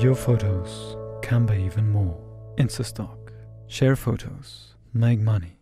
Your photos can be even more. PicsaStock. Share photos. Make money.